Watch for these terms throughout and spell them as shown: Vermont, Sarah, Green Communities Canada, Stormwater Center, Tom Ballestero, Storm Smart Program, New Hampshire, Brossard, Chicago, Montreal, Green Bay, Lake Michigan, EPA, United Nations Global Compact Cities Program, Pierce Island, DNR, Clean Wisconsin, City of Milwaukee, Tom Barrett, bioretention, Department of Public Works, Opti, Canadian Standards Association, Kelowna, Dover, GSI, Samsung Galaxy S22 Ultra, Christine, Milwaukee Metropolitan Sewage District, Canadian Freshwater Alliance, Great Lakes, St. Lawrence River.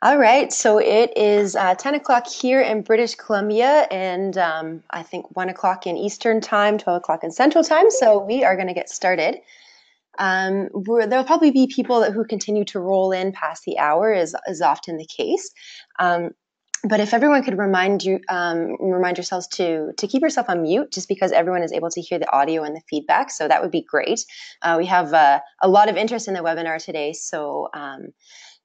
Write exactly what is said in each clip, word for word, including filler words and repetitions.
All right, so it is uh, ten o'clock here in British Columbia, and um, I think one o'clock in Eastern Time, twelve o'clock in Central Time, so we are going to get started. Um, we're, there'll probably be people that, who continue to roll in past the hour, is, is often the case. Um, but if everyone could remind you, um, remind yourselves to, to keep yourself on mute, just because everyone is able to hear the audio and the feedback, so that would be great. Uh, we have uh, a lot of interest in the webinar today, so... Um,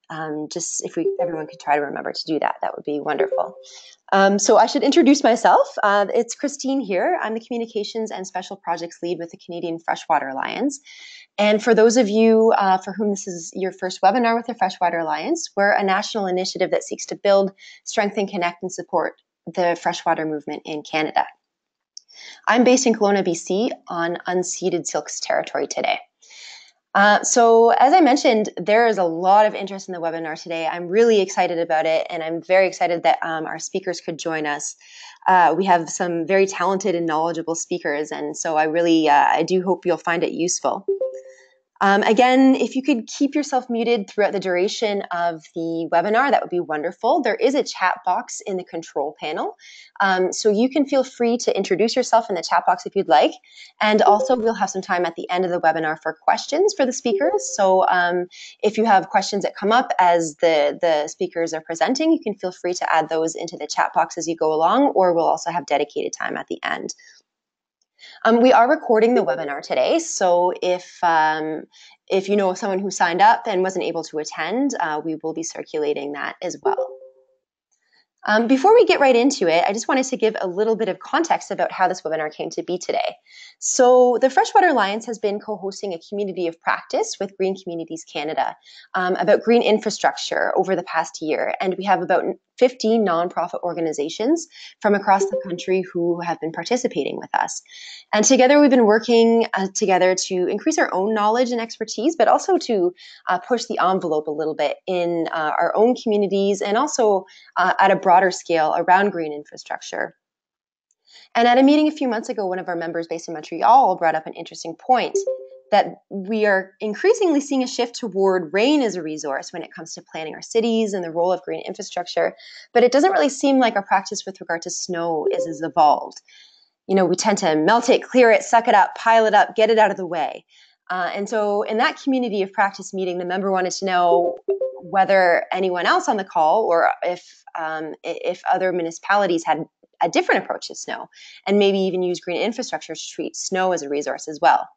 Um, just if we, everyone could try to remember to do that, that would be wonderful. Um, so I should introduce myself. Uh, it's Christine here. I'm the Communications and Special Projects Lead with the Canadian Freshwater Alliance. And for those of you uh, for whom this is your first webinar with the Freshwater Alliance, we're a national initiative that seeks to build, strengthen, connect, and support the freshwater movement in Canada. I'm based in Kelowna, B C on unceded Silks territory today. Uh, so as I mentioned, there is a lot of interest in the webinar today. I'm really excited about it, and I'm very excited that um, our speakers could join us. Uh, we have some very talented and knowledgeable speakers, and so I really, uh, I do hope you'll find it useful. Um, again, if you could keep yourself muted throughout the duration of the webinar, that would be wonderful. There is a chat box in the control panel, um, so you can feel free to introduce yourself in the chat box if you'd like. And also, we'll have some time at the end of the webinar for questions for the speakers. So um, if you have questions that come up as the, the speakers are presenting, you can feel free to add those into the chat box as you go along, or we'll also have dedicated time at the end. Um, we are recording the webinar today, so if um, if you know of someone who signed up and wasn't able to attend, uh, we will be circulating that as well. Um, before we get right into it, I just wanted to give a little bit of context about how this webinar came to be today. So the Freshwater Alliance has been co-hosting a community of practice with Green Communities Canada um, about green infrastructure over the past year, and we have about fifteen nonprofit organizations from across the country who have been participating with us. And together we've been working uh, together to increase our own knowledge and expertise, but also to uh, push the envelope a little bit in uh, our own communities and also uh, at a broader scale around green infrastructure. And at a meeting a few months ago, one of our members based in Montreal brought up an interesting point, that we are increasingly seeing a shift toward rain as a resource when it comes to planning our cities and the role of green infrastructure, but it doesn't really seem like our practice with regard to snow is as evolved. You know, we tend to melt it, clear it, suck it up, pile it up, get it out of the way. Uh, and so in that community of practice meeting, the member wanted to know whether anyone else on the call or if, um, if other municipalities had a different approach to snow and maybe even use green infrastructure to treat snow as a resource as well.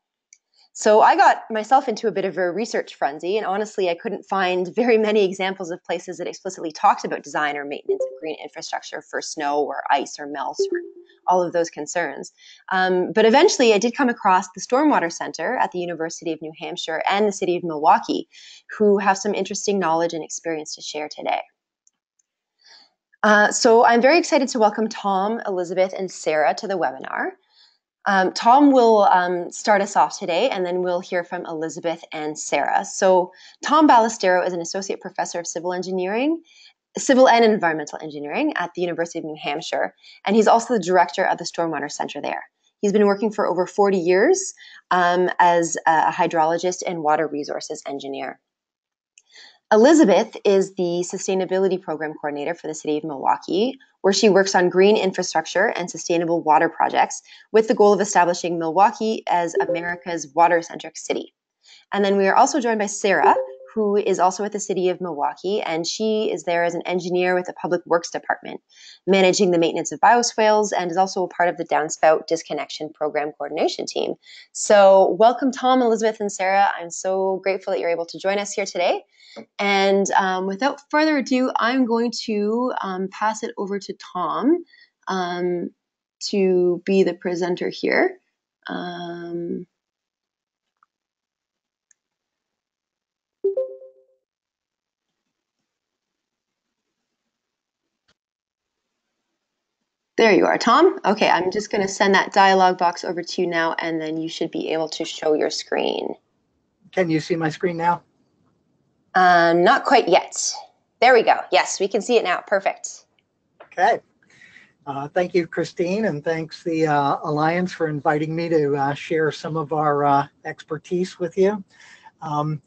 So I got myself into a bit of a research frenzy, and honestly, I couldn't find very many examples of places that explicitly talked about design or maintenance of green infrastructure for snow or ice or melt or all of those concerns. Um, but eventually, I did come across the Stormwater Center at the University of New Hampshire and the City of Milwaukee, who have some interesting knowledge and experience to share today. Uh, so I'm very excited to welcome Tom, Elizabeth, and Sarah to the webinar. Um, Tom will um, start us off today, and then we'll hear from Elizabeth and Sarah. So Tom Ballestero is an associate professor of civil engineering, civil and environmental engineering at the University of New Hampshire, and he's also the director of the Stormwater Center there. He's been working for over forty years um, as a hydrologist and water resources engineer. Elizabeth is the Sustainability Program Coordinator for the City of Milwaukee, where she works on green infrastructure and sustainable water projects with the goal of establishing Milwaukee as America's water-centric city. And then we are also joined by Sarah, who is also at the City of Milwaukee, and she is there as an engineer with the Public Works Department, managing the maintenance of bioswales, and is also a part of the Downspout Disconnection Program Coordination Team. So welcome, Tom, Elizabeth, and Sarah. I'm so grateful that you're able to join us here today. And um, without further ado, I'm going to um, pass it over to Tom um, to be the presenter here. Um, there you are, Tom. Okay, I'm just going to send that dialog box over to you now, and then you should be able to show your screen. Can you see my screen now? Um, not quite yet. There we go. Yes, we can see it now. Perfect. Okay. Uh, thank you, Christine, and thanks the uh, Alliance for inviting me to uh, share some of our uh, expertise with you. Um,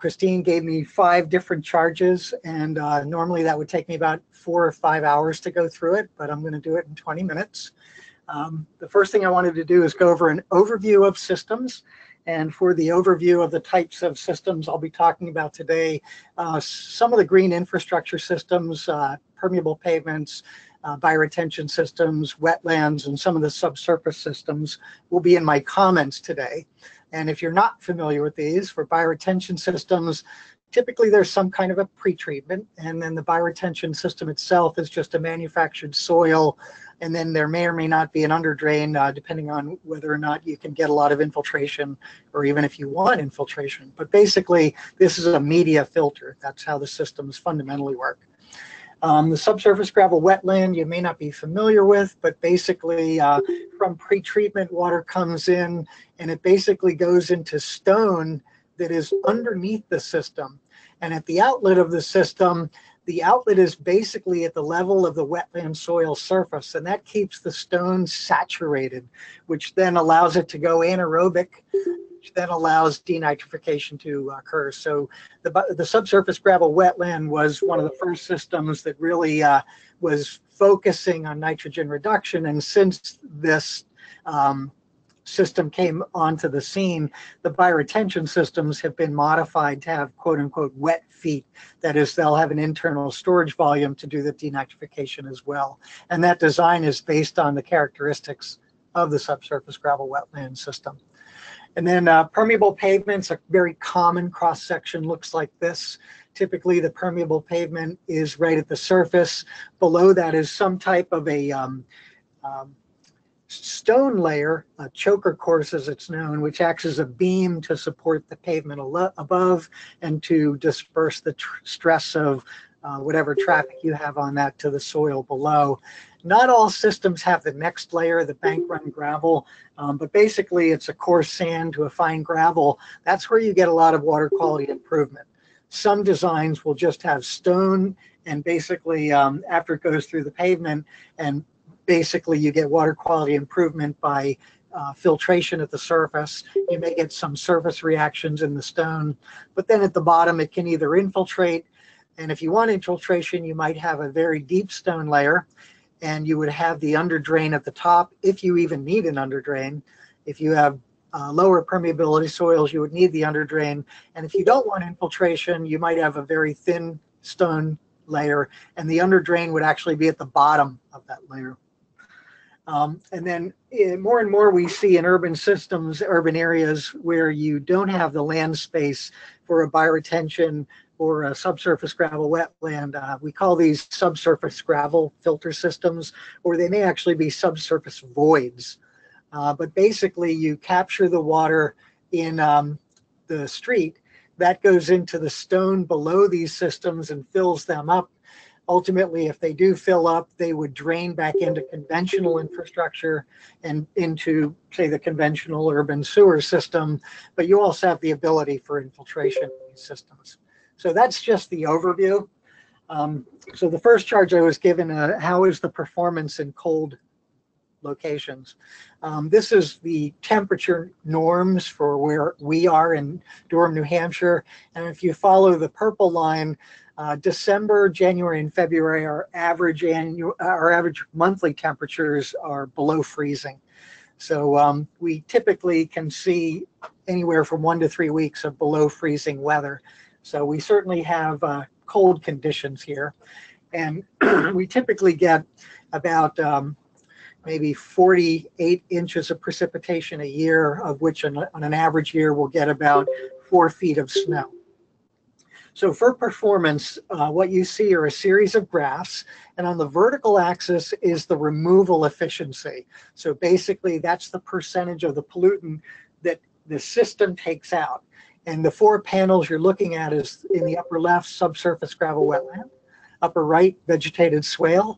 Christine gave me five different charges, and uh, normally that would take me about four or five hours to go through it, but I'm going to do it in twenty minutes. Um, the first thing I wanted to do is go over an overview of systems. And for the overview of the types of systems I'll be talking about today, uh, some of the green infrastructure systems, uh, permeable pavements, uh, bioretention systems, wetlands, and some of the subsurface systems will be in my comments today. And if you're not familiar with these, for bioretention systems, typically there's some kind of a pretreatment, and then the bioretention system itself is just a manufactured soil, and then there may or may not be an underdrain, uh, depending on whether or not you can get a lot of infiltration, or even if you want infiltration. But basically, this is a media filter. That's how the systems fundamentally work. Um, the subsurface gravel wetland you may not be familiar with, but basically uh, from pretreatment, water comes in, and it basically goes into stone that is underneath the system. And at the outlet of the system, the outlet is basically at the level of the wetland soil surface, and that keeps the stone saturated, which then allows it to go anaerobic, which then allows denitrification to occur. So the, the subsurface gravel wetland was one of the first systems that really uh, was focusing on nitrogen reduction, and since this um, system came onto the scene, the bioretention systems have been modified to have quote unquote wet feet. That is, they'll have an internal storage volume to do the denitrification as well. And that design is based on the characteristics of the subsurface gravel wetland system. And then uh, permeable pavements, a very common cross-section looks like this. Typically the permeable pavement is right at the surface. Below that is some type of a um, um, stone layer, a choker course as it's known, which acts as a beam to support the pavement above and to disperse the tr stress of uh, whatever traffic you have on that to the soil below. Not all systems have the next layer, the bank run gravel, um, but basically it's a coarse sand to a fine gravel. That's where you get a lot of water quality improvement. Some designs will just have stone, and basically um, after it goes through the pavement, and basically you get water quality improvement by uh, filtration at the surface. You may get some surface reactions in the stone, but then at the bottom it can either infiltrate, and if you want infiltration, you might have a very deep stone layer, and you would have the underdrain at the top, if you even need an underdrain. If you have uh, lower permeability soils, you would need the underdrain, and if you don't want infiltration, you might have a very thin stone layer, and the underdrain would actually be at the bottom of that layer. Um, and then uh, more and more we see in urban systems, urban areas where you don't have the land space for a bioretention or a subsurface gravel wetland. Uh, we call these subsurface gravel filter systems, or they may actually be subsurface voids. Uh, but basically you capture the water in um, the street, that goes into the stone below these systems and fills them up. Ultimately, if they do fill up, they would drain back into conventional infrastructure and into, say, the conventional urban sewer system, but you also have the ability for infiltration in these systems. So that's just the overview. Um, so the first charge I was given, uh, how is the performance in cold locations? Um, this is the temperature norms for where we are in Durham, New Hampshire, and if you follow the purple line, Uh, December, January, and February, our average annual, our average monthly temperatures are below freezing. So um, we typically can see anywhere from one to three weeks of below freezing weather. So we certainly have uh, cold conditions here. And we typically get about um, maybe forty-eight inches of precipitation a year, of which on, on an average year we'll get about four feet of snow. So for performance, uh, what you see are a series of graphs, and on the vertical axis is the removal efficiency. So basically that's the percentage of the pollutant that the system takes out. And the four panels you're looking at is in the upper left, subsurface gravel wetland, upper right, vegetated swale,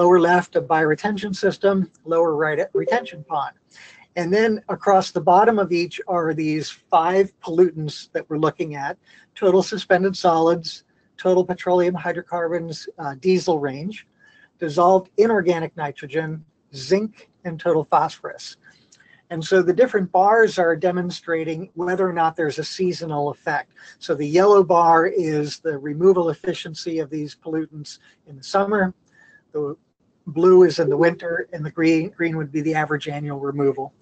lower left, a bioretention system, lower right, a retention pond. And then across the bottom of each are these five pollutants that we're looking at: total suspended solids, total petroleum hydrocarbons, uh, diesel range, dissolved inorganic nitrogen, zinc, and total phosphorus. And so the different bars are demonstrating whether or not there's a seasonal effect. So the yellow bar is the removal efficiency of these pollutants in the summer. The blue is in the winter, and the green, green would be the average annual removal.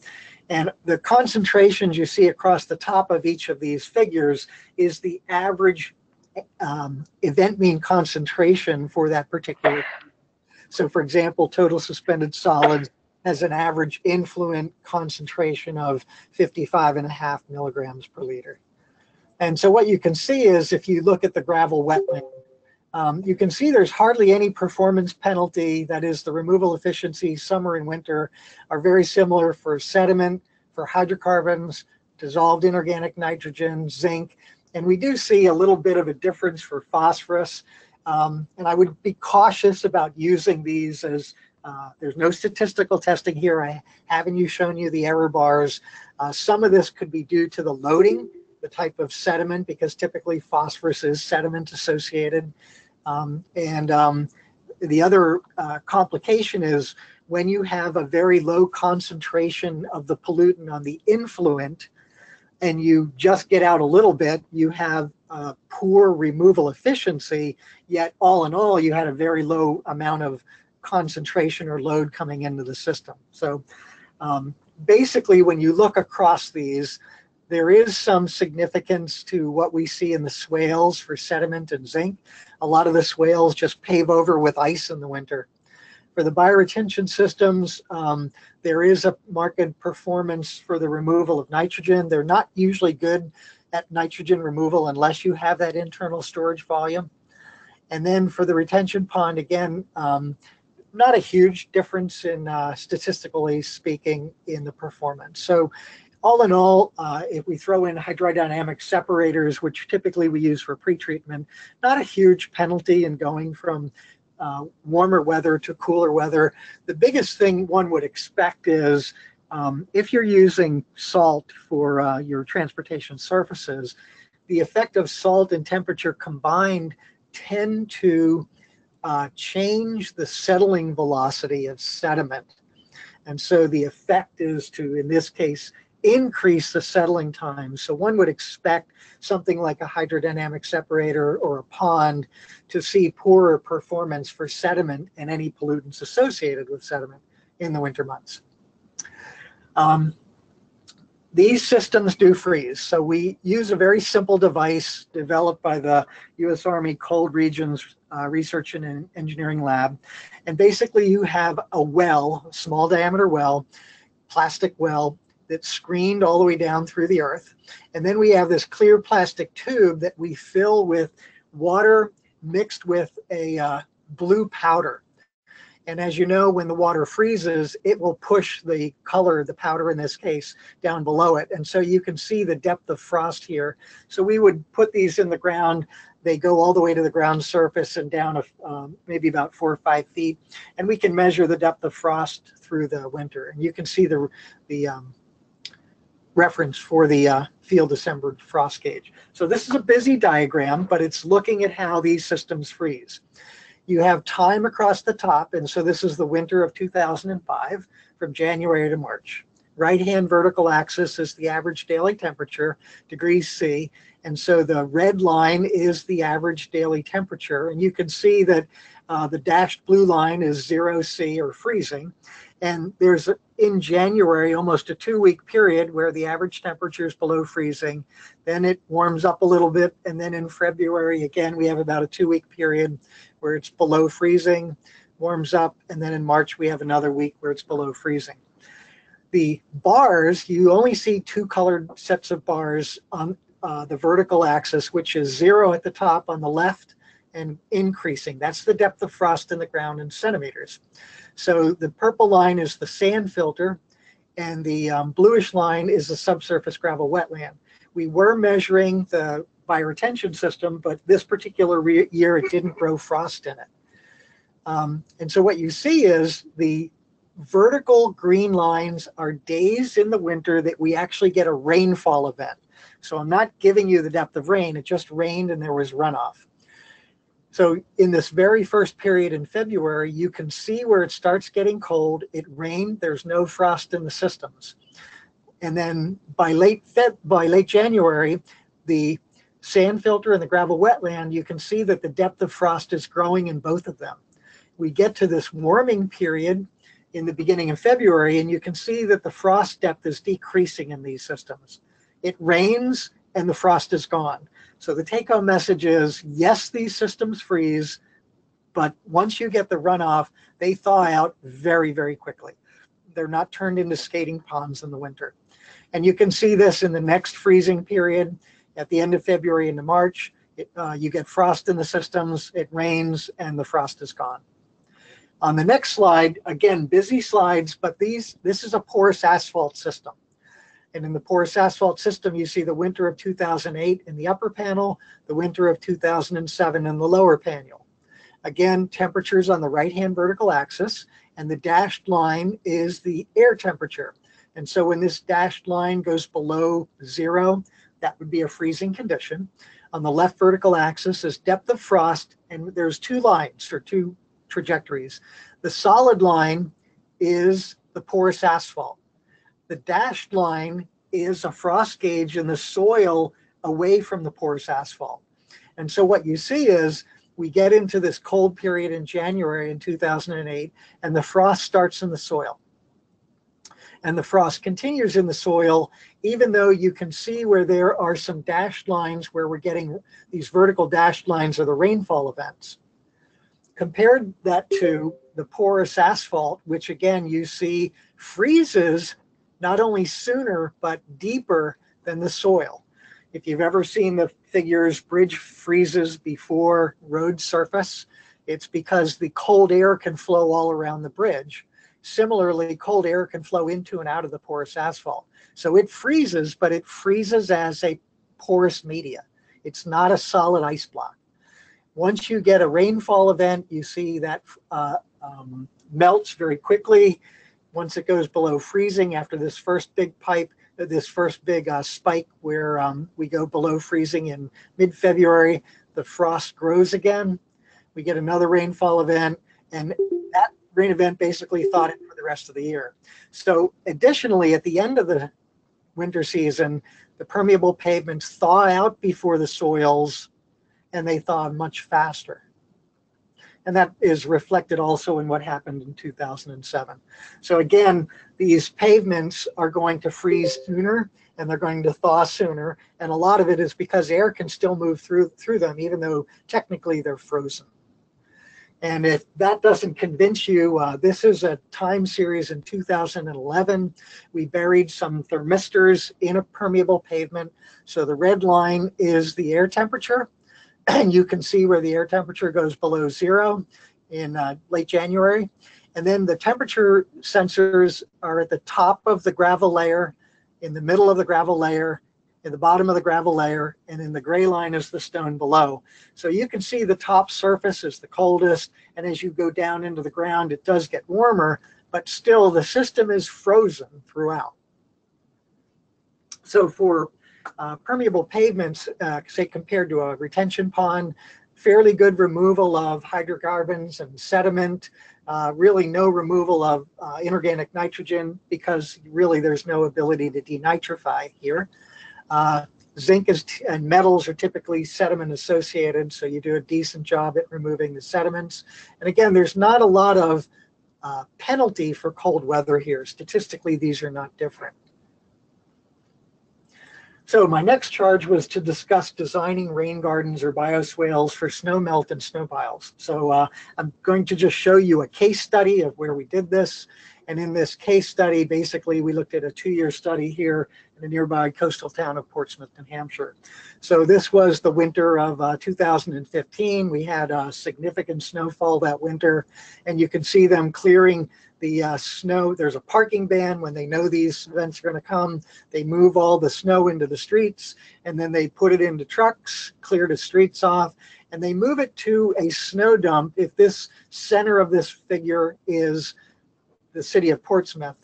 And the concentrations you see across the top of each of these figures is the average um, event mean concentration for that particular. So for example, total suspended solids has an average influent concentration of fifty-five and a half milligrams per liter. And so what you can see is if you look at the gravel wetland, um, you can see there's hardly any performance penalty. That is, the removal efficiency summer and winter are very similar for sediment, for hydrocarbons, dissolved inorganic nitrogen, zinc, and we do see a little bit of a difference for phosphorus. Um, and I would be cautious about using these as, uh, there's no statistical testing here. I haven't you shown you the error bars. Uh, some of this could be due to the loading, the type of sediment, because typically phosphorus is sediment associated. Um, and um, the other uh, complication is when you have a very low concentration of the pollutant on the influent and you just get out a little bit, you have Uh, poor removal efficiency, yet all in all, you had a very low amount of concentration or load coming into the system. So um, basically, when you look across these, there is some significance to what we see in the swales for sediment and zinc. A lot of the swales just pave over with ice in the winter. For the bioretention systems, um, there is a marked performance for the removal of nitrogen. They're not usually good at nitrogen removal unless you have that internal storage volume. And then for the retention pond, again, um, not a huge difference in uh, statistically speaking in the performance. So all in all, uh, if we throw in hydrodynamic separators, which typically we use for pretreatment, not a huge penalty in going from uh, warmer weather to cooler weather. The biggest thing one would expect is Um, if you're using salt for uh, your transportation surfaces, the effect of salt and temperature combined tend to uh, change the settling velocity of sediment. And so the effect is to, in this case, increase the settling time. So one would expect something like a hydrodynamic separator or a pond to see poorer performance for sediment and any pollutants associated with sediment in the winter months. Um, these systems do freeze. So we use a very simple device developed by the U S Army Cold Regions uh, Research and Engineering Lab. And basically you have a well, small diameter well, plastic well that's screened all the way down through the earth. And then we have this clear plastic tube that we fill with water mixed with a uh, blue powder. And as you know, when the water freezes, it will push the color, the powder in this case, down below it. And so you can see the depth of frost here. So we would put these in the ground. They go all the way to the ground surface and down a, um, maybe about four or five feet. And we can measure the depth of frost through the winter. And you can see the, the um, reference for the uh, field assembled frost gauge. So this is a busy diagram, but it's looking at how these systems freeze. You have time across the top, and so this is the winter of two thousand five from January to March. Right-hand vertical axis is the average daily temperature, degrees C, and so the red line is the average daily temperature, and you can see that uh, the dashed blue line is zero C or freezing, and there's in January almost a two-week period where the average temperature is below freezing, then it warms up a little bit, and then in February again we have about a two-week period where it's below freezing, warms up, and then in March we have another week where it's below freezing. The bars, you only see two colored sets of bars on uh, the vertical axis, which is zero at the top on the left and increasing. That's the depth of frost in the ground in centimeters. So the purple line is the sand filter, and the um, bluish line is the subsurface gravel wetland. We were measuring the bioretention system, but this particular year it didn't grow frost in it. Um, and so what you see is the vertical green lines are days in the winter that we actually get a rainfall event. So I'm not giving you the depth of rain, it just rained and there was runoff. So in this very first period in February, you can see where it starts getting cold, it rained, there's no frost in the systems. And then by late Feb, by late January, the sand filter and the gravel wetland, you can see that the depth of frost is growing in both of them. We get to this warming period in the beginning of February, and you can see that the frost depth is decreasing in these systems. It rains and the frost is gone. So the take-home message is, yes, these systems freeze, but once you get the runoff, they thaw out very, very quickly. They're not turned into skating ponds in the winter. And you can see this in the next freezing period at the end of February into March. It, uh, you get frost in the systems, it rains, and the frost is gone. On the next slide, again, busy slides, but these this is a porous asphalt system. And in the porous asphalt system, you see the winter of two thousand eight in the upper panel, the winter of two thousand seven in the lower panel. Again, temperatures on the right-hand vertical axis, and the dashed line is the air temperature. And so when this dashed line goes below zero, that would be a freezing condition. On the left vertical axis is depth of frost, and there's two lines or two trajectories. The solid line is the porous asphalt. The dashed line is a frost gauge in the soil away from the porous asphalt. And so what you see is we get into this cold period in January in two thousand eight, and the frost starts in the soil. And the frost continues in the soil, even though you can see where there are some dashed lines where we're getting these vertical dashed lines are the rainfall events. Compared that to the porous asphalt, which again you see freezes not only sooner, but deeper than the soil. If you've ever seen the figures, bridge freezes before road surface, it's because the cold air can flow all around the bridge. Similarly, cold air can flow into and out of the porous asphalt. So it freezes, but it freezes as a porous media. It's not a solid ice block. Once you get a rainfall event, you see that uh, um, melts very quickly. Once it goes below freezing after this first big pipe, this first big uh, spike where um, we go below freezing in mid-February, the frost grows again. We get another rainfall event, and that rain event basically thawed it for the rest of the year. So additionally, at the end of the winter season, the permeable pavements thaw out before the soils, and they thaw much faster. And that is reflected also in what happened in two thousand seven. So again, these pavements are going to freeze sooner, and they're going to thaw sooner. And a lot of it is because air can still move through, through them, even though technically they're frozen. And if that doesn't convince you, uh, this is a time series in two thousand eleven. We buried some thermistors in a permeable pavement. So the red line is the air temperature. And you can see where the air temperature goes below zero in uh, late January. And then the temperature sensors are at the top of the gravel layer, in the middle of the gravel layer, in the bottom of the gravel layer, and in the gray line is the stone below. So you can see the top surface is the coldest, and as you go down into the ground, it does get warmer, but still the system is frozen throughout. So for Uh, permeable pavements, uh, say compared to a retention pond, fairly good removal of hydrocarbons and sediment, uh, really no removal of uh, inorganic nitrogen because really there's no ability to denitrify here. Uh, zinc is and metals are typically sediment associated, so you do a decent job at removing the sediments. And again, there's not a lot of uh, penalty for cold weather here. Statistically, these are not different. So my next charge was to discuss designing rain gardens or bioswales for snow melt and snow piles. So uh, I'm going to just show you a case study of where we did this. And in this case study, basically, we looked at a two-year study here in the nearby coastal town of Portsmouth, New Hampshire. So this was the winter of uh, two thousand fifteen. We had uh, significant snowfall that winter, and you can see them clearing the uh, snow. There's a parking ban when they know these events are going to come. They move all the snow into the streets, and then they put it into trucks, clear the streets off, and they move it to a snow dump. If this center of this figure is the city of Portsmouth,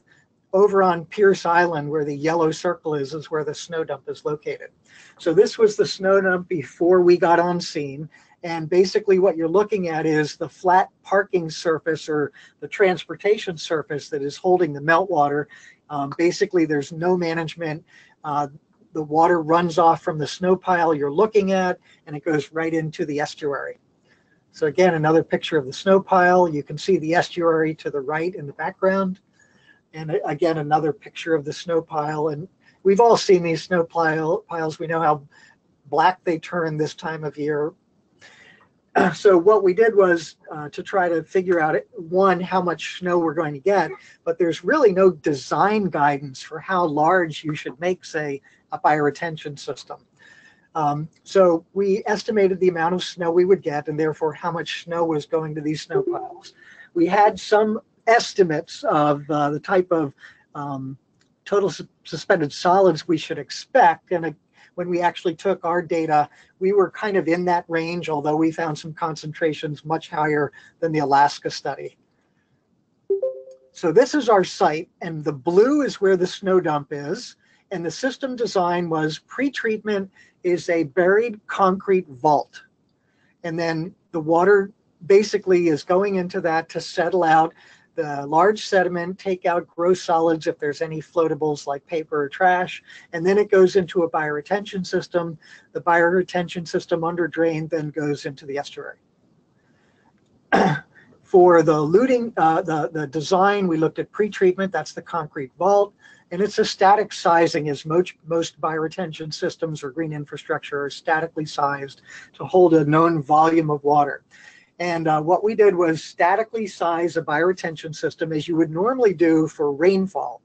over on Pierce Island, where the yellow circle is, is where the snow dump is located. So this was the snow dump before we got on scene. And basically what you're looking at is the flat parking surface or the transportation surface that is holding the meltwater Um, basically, there's no management. Uh, the water runs off from the snow pile you're looking at, and it goes right into the estuary. So again, another picture of the snow pile. You can see the estuary to the right in the background. And again, another picture of the snow pile. And we've all seen these snow pile piles. We know how black they turn this time of year. So what we did was uh, to try to figure out, one, how much snow we're going to get, but there's really no design guidance for how large you should make, say, a bioretention system. Um, so we estimated the amount of snow we would get and therefore how much snow was going to these snow piles. We had some estimates of uh, the type of um, total su- suspended solids we should expect, and a when we actually took our data, we were kind of in that range, although we found some concentrations much higher than the Alaska study. So this is our site, and the blue is where the snow dump is, and the system design was pretreatment is a buried concrete vault. And then the water basically is going into that to settle out the large sediment, take out gross solids if there's any floatables like paper or trash, and then it goes into a bioretention system. The bioretention system under drain then goes into the estuary. For the looting, uh, the, the design, we looked at pretreatment, that's the concrete vault, and it's a static sizing, as most, most bioretention systems or green infrastructure are statically sized to hold a known volume of water. And uh, what we did was statically size a bioretention system as you would normally do for rainfall,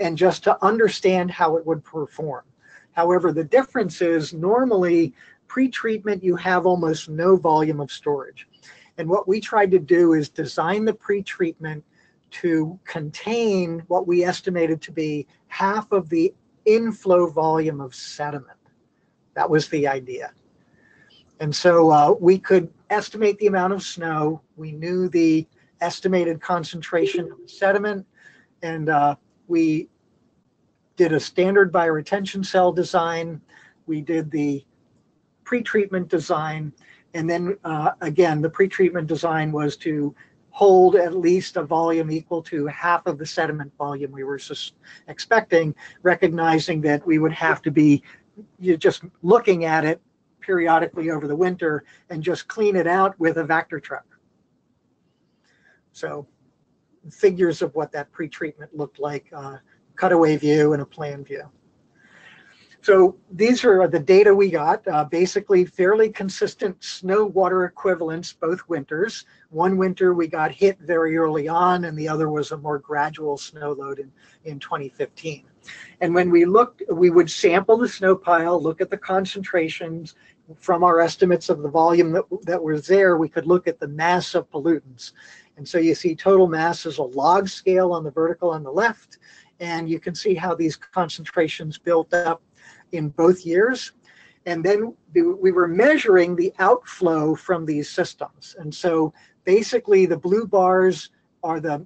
and just to understand how it would perform. However, the difference is normally pre-treatment, you have almost no volume of storage. And what we tried to do is design the pre-treatment to contain what we estimated to be half of the inflow volume of sediment. That was the idea. And so uh, we could estimate the amount of snow. We knew the estimated concentration of sediment, and uh, we did a standard bioretention cell design. We did the pretreatment design, and then uh, again, the pretreatment design was to hold at least a volume equal to half of the sediment volume we were expecting, recognizing that we would have to be you're just looking at it periodically over the winter and just clean it out with a vector truck. So figures of what that pretreatment looked like, uh, cutaway view and a plan view. So these are the data we got, uh, basically fairly consistent snow water equivalents both winters. One winter we got hit very early on, and the other was a more gradual snow load in, in twenty fifteen. And when we looked, we would sample the snow pile, look at the concentrations from our estimates of the volume that, that was there. We could look at the mass of pollutants. And so you see total mass is a log scale on the vertical on the left. And you can see how these concentrations built up in both years. And then we were measuring the outflow from these systems. And so basically the blue bars are the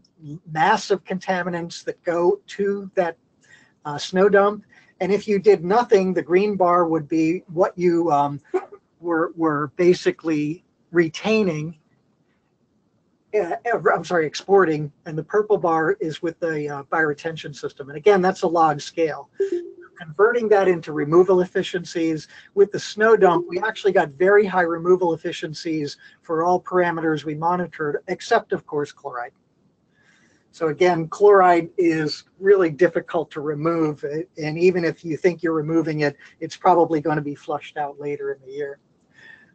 mass of contaminants that go to that Uh, snow dump, and if you did nothing, the green bar would be what you um, were were basically retaining. Uh, I'm sorry, exporting, and the purple bar is with the uh, bioretention system. And again, that's a log scale. Converting that into removal efficiencies with the snow dump, we actually got very high removal efficiencies for all parameters we monitored, except of course chloride. So again, chloride is really difficult to remove, and even if you think you're removing it, it's probably going to be flushed out later in the year.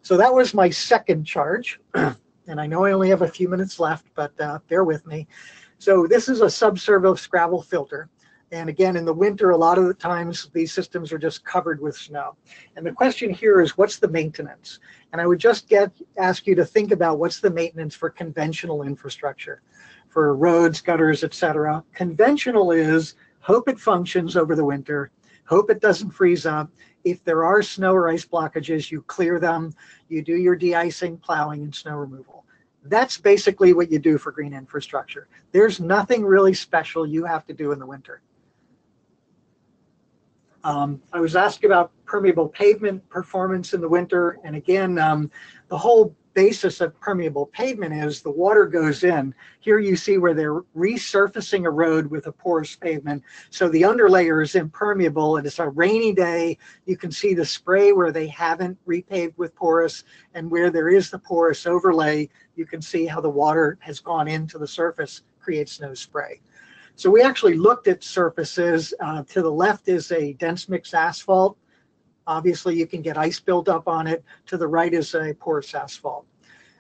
So that was my second charge, and I know I only have a few minutes left, but uh, bear with me. So this is a subsurface gravel filter, and again, in the winter, a lot of the times these systems are just covered with snow. And the question here is, what's the maintenance? And I would just get ask you to think about what's the maintenance for conventional infrastructure, for roads, gutters, et cetera. Conventional is hope it functions over the winter, hope it doesn't freeze up. If there are snow or ice blockages, you clear them, you do your de-icing, plowing, and snow removal. That's basically what you do for green infrastructure. There's nothing really special you have to do in the winter. Um, I was asked about permeable pavement performance in the winter, and again, um, the whole basis of permeable pavement is the water goes in. Here you see where they're resurfacing a road with a porous pavement. So the underlayer is impermeable, and it's a rainy day. You can see the spray where they haven't repaved with porous, and where there is the porous overlay, you can see how the water has gone into the surface, creates no spray. So we actually looked at surfaces. Uh, to the left is a dense mix asphalt. Obviously, you can get ice buildup on it. To the right is a porous asphalt.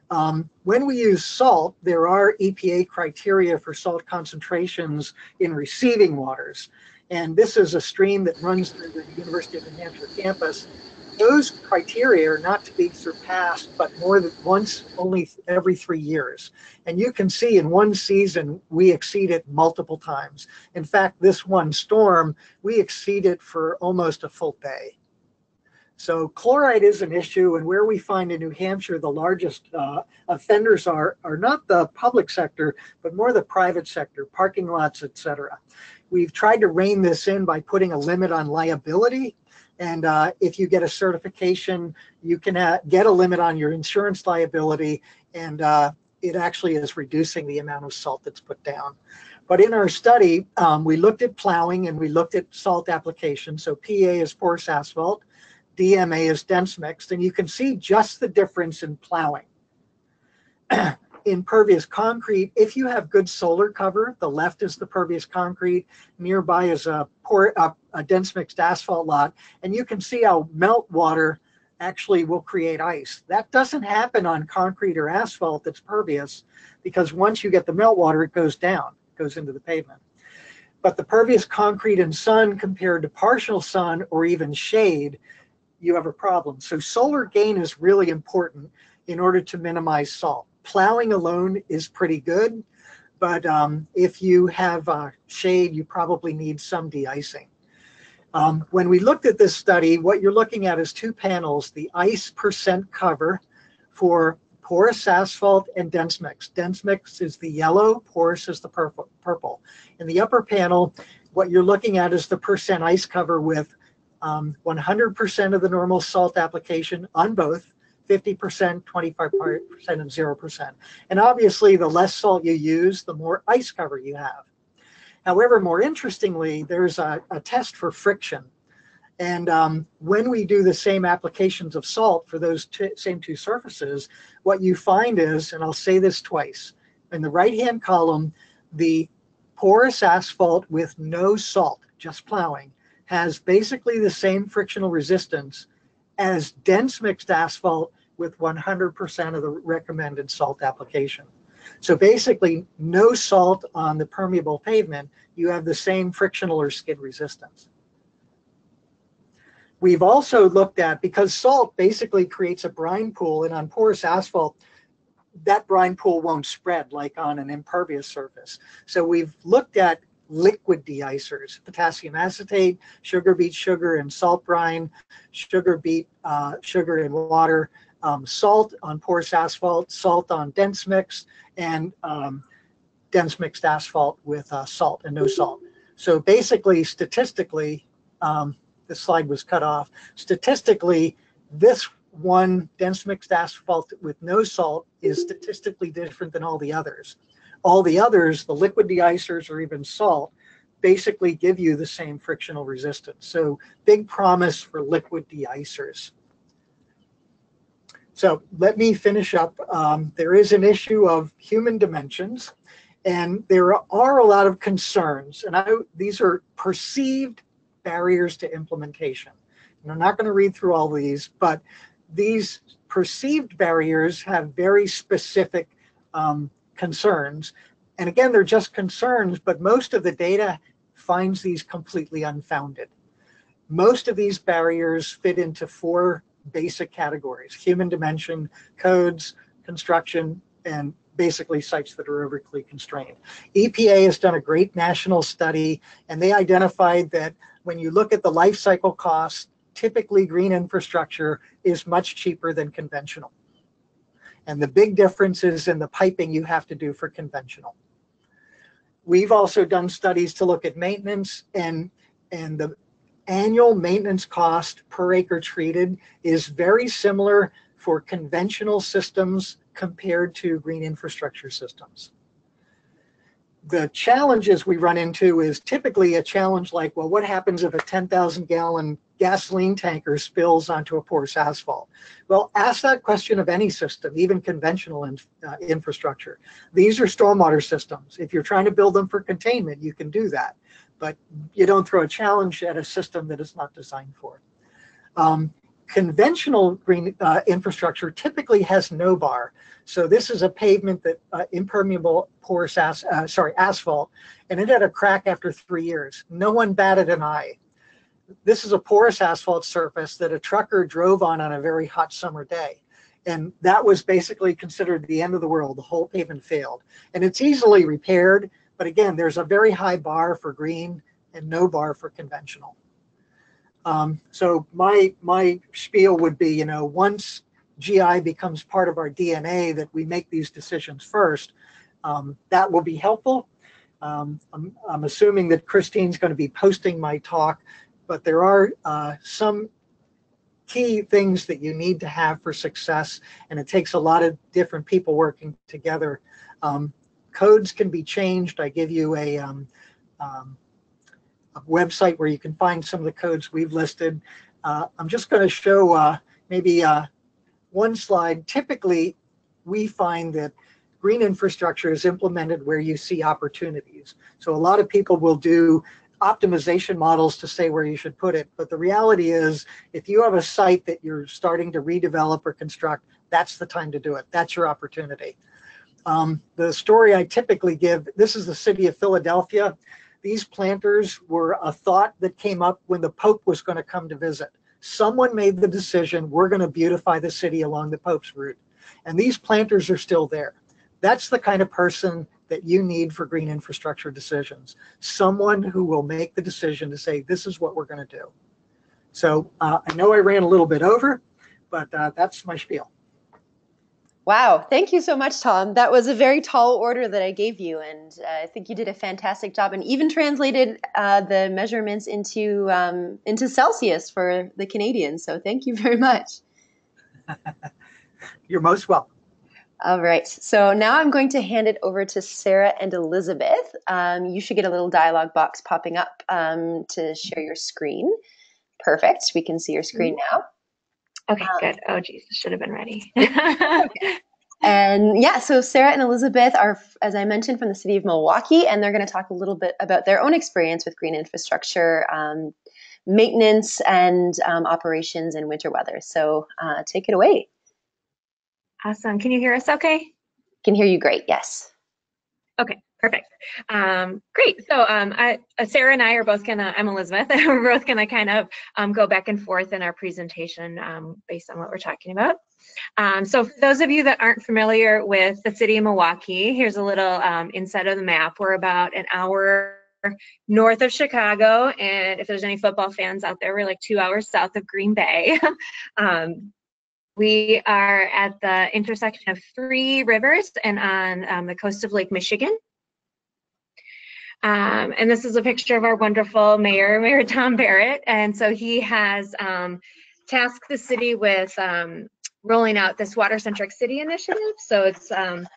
Um, when we use salt, there are E P A criteria for salt concentrations in receiving waters. And this is a stream that runs through the University of New Hampshire campus. Those criteria are not to be surpassed, but more than once, only every three years. And you can see in one season, we exceed it multiple times. In fact, this one storm, we exceed it for almost a full day. So chloride is an issue, and where we find in New Hampshire the largest uh, offenders are, are not the public sector, but more the private sector, parking lots, et cetera. We've tried to rein this in by putting a limit on liability. And uh, if you get a certification, you can uh, get a limit on your insurance liability, and uh, it actually is reducing the amount of salt that's put down. But in our study, um, we looked at plowing and we looked at salt application. So P A is porous asphalt. D M A is dense mixed, and you can see just the difference in plowing. In pervious concrete, if you have good solar cover, the left is the pervious concrete, nearby is a, pour, a, a dense mixed asphalt lot, and you can see how melt water actually will create ice. That doesn't happen on concrete or asphalt that's pervious, because once you get the melt water, it goes down, it goes into the pavement. But the pervious concrete and sun compared to partial sun or even shade, you have a problem. So solar gain is really important in order to minimize salt. Plowing alone is pretty good, but um, if you have uh, shade, you probably need some de-icing. Um, when we looked at this study, what you're looking at is two panels, the ice percent cover for porous asphalt and dense mix. Dense mix is the yellow, porous is the purple. In the upper panel, what you're looking at is the percent ice cover with Um, one hundred percent of the normal salt application on both, fifty percent, twenty-five percent, and zero percent. And obviously, the less salt you use, the more ice cover you have. However, more interestingly, there's a, a test for friction. And um, when we do the same applications of salt for those same two surfaces, what you find is, and I'll say this twice, in the right-hand column, the porous asphalt with no salt, just plowing, has basically the same frictional resistance as dense mixed asphalt with one hundred percent of the recommended salt application. So basically, no salt on the permeable pavement, you have the same frictional or skid resistance. We've also looked at, because salt basically creates a brine pool, and on porous asphalt, that brine pool won't spread like on an impervious surface. So we've looked at liquid de-icers, potassium acetate, sugar beet sugar and salt brine, sugar beet uh, sugar and water, um, salt on porous asphalt, salt on dense mix, and um, dense mixed asphalt with uh, salt and no salt. So basically, statistically, um, this slide was cut off. Statistically, this one dense mixed asphalt with no salt is statistically different than all the others. All the others, the liquid de-icers or even salt, basically give you the same frictional resistance. So big promise for liquid de-icers. So let me finish up. Um, there is an issue of human dimensions, and there are a lot of concerns. And I, these are perceived barriers to implementation. And I'm not going to read through all these, but these perceived barriers have very specific um, concerns. And again, they're just concerns, but most of the data finds these completely unfounded. Most of these barriers fit into four basic categories: human dimension, codes, construction, and basically sites that are overly constrained. E P A has done a great national study, and they identified that when you look at the life cycle costs, typically green infrastructure is much cheaper than conventional. And the big difference is in the piping you have to do for conventional. We've also done studies to look at maintenance, and, and the annual maintenance cost per acre treated is very similar for conventional systems compared to green infrastructure systems. The challenges we run into is typically a challenge like, well, what happens if a ten thousand gallon gasoline tanker spills onto a porous asphalt? Well, ask that question of any system, even conventional in, uh, infrastructure. These are stormwater systems. If you're trying to build them for containment, you can do that, but you don't throw a challenge at a system that it's not designed for. Um, Conventional green uh, infrastructure typically has no bar. So this is a pavement that uh, impermeable porous as uh, sorry asphalt, and it had a crack after three years. No one batted an eye. This is a porous asphalt surface that a trucker drove on on a very hot summer day, and that was basically considered the end of the world. The whole pavement failed, and it's easily repaired. But again, there's a very high bar for green and no bar for conventional. Um, so my my spiel would be, you know, once G I becomes part of our D N A, that we make these decisions first, um, that will be helpful. Um, I'm, I'm assuming that Christine's going to be posting my talk, but there are uh, some key things that you need to have for success, and it takes a lot of different people working together. Um, codes can be changed. I give you a um, um, A website where you can find some of the codes we've listed. Uh, I'm just going to show uh, maybe uh, one slide. Typically, we find that green infrastructure is implemented where you see opportunities. So a lot of people will do optimization models to say where you should put it. But the reality is, if you have a site that you're starting to redevelop or construct, that's the time to do it. That's your opportunity. Um, the story I typically give, this is the city of Philadelphia. These planters were a thought that came up when the Pope was going to come to visit. Someone made the decision, we're going to beautify the city along the Pope's route. And these planters are still there. That's the kind of person that you need for green infrastructure decisions. Someone who will make the decision to say, this is what we're going to do. So uh, I know I ran a little bit over, but uh, that's my spiel. Wow. Thank you so much, Tom. That was a very tall order that I gave you, and uh, I think you did a fantastic job and even translated uh, the measurements into um, into Celsius for the Canadians. So thank you very much. You're most welcome. All right. So now I'm going to hand it over to Sarah and Elizabeth. Um, you should get a little dialogue box popping up um, to share your screen. Perfect. We can see your screen now. Okay, good. Oh, geez, I should have been ready. Okay. And yeah, so Sarah and Elizabeth are, as I mentioned, from the city of Milwaukee, and they're going to talk a little bit about their own experience with green infrastructure, um, maintenance, and um, operations in winter weather. So uh, take it away. Awesome. Can you hear us okay? Can hear you great, yes. Okay. Perfect. Um, great. So um, I, Sarah and I are both going to, I'm Elizabeth, and we're both going to kind of um, go back and forth in our presentation um, based on what we're talking about. Um, so for those of you that aren't familiar with the city of Milwaukee, here's a little um, inside of the map. We're about an hour north of Chicago, and if there's any football fans out there, we're like two hours south of Green Bay. um, we are at the intersection of three rivers and on um, the coast of Lake Michigan. Um, and this is a picture of our wonderful mayor, Mayor Tom Barrett. And so he has um, tasked the city with um, rolling out this water-centric city initiative. So it's um,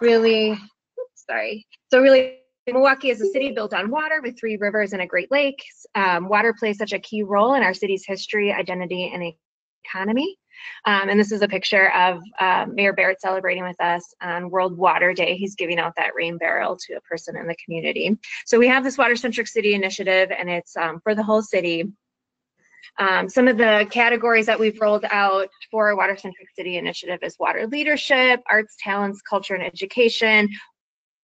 really, oops, sorry. So really, Milwaukee is a city built on water with three rivers and a Great Lakes. Um, water plays such a key role in our city's history, identity, and economy. Um, and this is a picture of uh, Mayor Barrett celebrating with us on World Water Day. He's giving out that rain barrel to a person in the community. So we have this water-centric city initiative, and it's um, for the whole city. Um, some of the categories that we've rolled out for our water-centric city initiative is water leadership, arts, talents, culture, and education,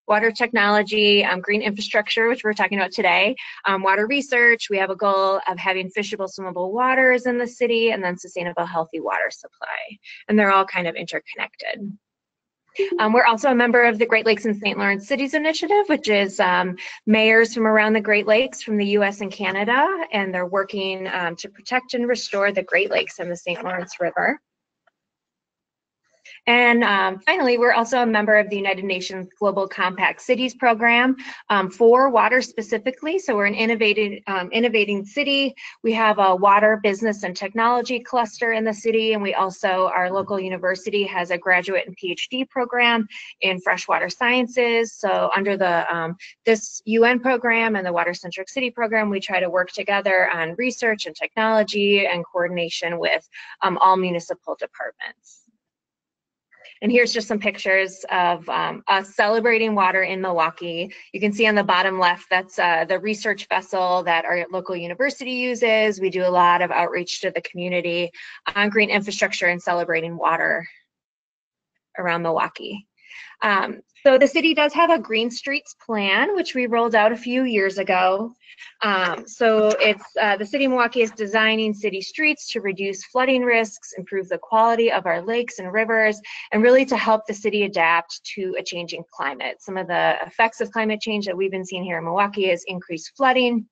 water technology, um, green infrastructure, which we're talking about today, um, water research. We have a goal of having fishable, swimmable waters in the city, and then sustainable, healthy water supply. And they're all kind of interconnected. Um, we're also a member of the Great Lakes and Saint Lawrence Cities Initiative, which is um, mayors from around the Great Lakes from the U S and Canada, and they're working um, to protect and restore the Great Lakes and the Saint Lawrence River. And um, finally, we're also a member of the United Nations Global Compact Cities Program um, for water specifically. So we're an innovative, um, innovating city. We have a water business and technology cluster in the city, and we also, our local university has a graduate and PhD program in freshwater sciences. So under the um, this U N program and the Water-Centric City program, we try to work together on research and technology and coordination with um, all municipal departments. And here's just some pictures of um, us celebrating water in Milwaukee. You can see on the bottom left, that's uh, the research vessel that our local university uses. We do a lot of outreach to the community on green infrastructure and celebrating water around Milwaukee. Um, so the city does have a Green Streets Plan, which we rolled out a few years ago. Um, so it's uh, the City of Milwaukee is designing city streets to reduce flooding risks, improve the quality of our lakes and rivers, and really to help the city adapt to a changing climate. Some of the effects of climate change that we've been seeing here in Milwaukee is increased flooding.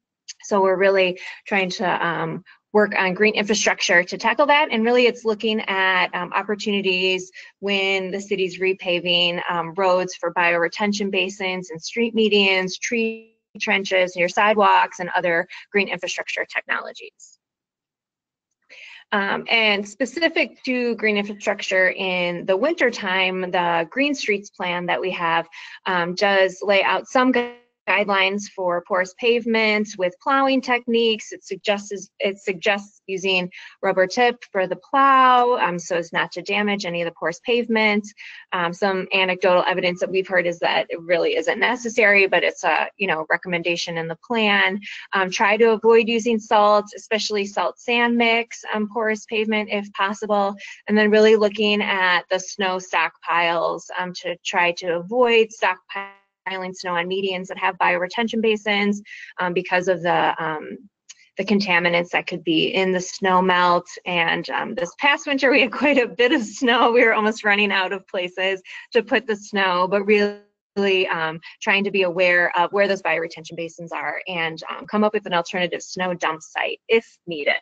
So we're really trying to um, work on green infrastructure to tackle that, and really it's looking at um, opportunities when the city's repaving um, roads for bioretention basins and street medians, tree trenches near sidewalks, and other green infrastructure technologies. Um, and specific to green infrastructure in the wintertime, the Green Streets Plan that we have um, does lay out some guidelines for porous pavements with plowing techniques. It suggests it suggests using rubber tip for the plow um, so as not to damage any of the porous pavement. Um, some anecdotal evidence that we've heard is that it really isn't necessary, but it's a you know recommendation in the plan. Um, try to avoid using salt, especially salt sand mix on porous pavement if possible, and then really looking at the snow stockpiles um, to try to avoid stockpiles. Piling snow on medians that have bioretention basins um, because of the um, the contaminants that could be in the snow melt. And um, this past winter, we had quite a bit of snow. We were almost running out of places to put the snow, but really um, trying to be aware of where those bioretention basins are and um, come up with an alternative snow dump site if needed.